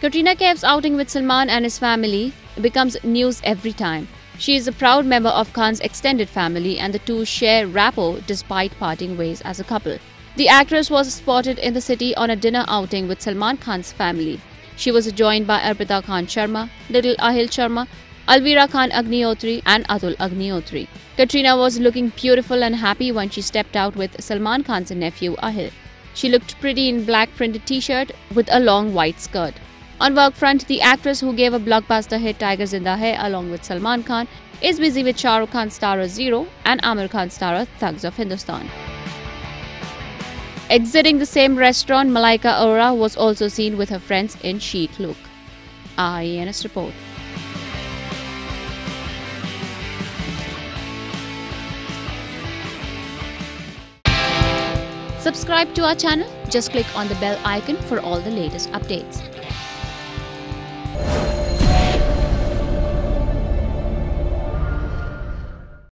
Katrina Kaif's outing with Salman and his family becomes news every time. She is a proud member of Khan's extended family and the two share rapport despite parting ways as a couple. The actress was spotted in the city on a dinner outing with Salman Khan's family. She was joined by Arpita Khan Sharma, little Ahil Sharma, Alvira Khan Agnihotri and Atul Agnihotri. Katrina was looking beautiful and happy when she stepped out with Salman Khan's nephew Ahil. She looked pretty in black printed t-shirt with a long white skirt. On work front, the actress who gave a blockbuster hit Tiger Zinda Hai along with Salman Khan is busy with Shah Rukh Khan starrer Zero and Aamir Khan starrer Thugs of Hindustan. Exiting the same restaurant, Malaika Arora was also seen with her friends in chic look. IANS report. Subscribe to our channel. Just click on the bell icon for all the latest updates.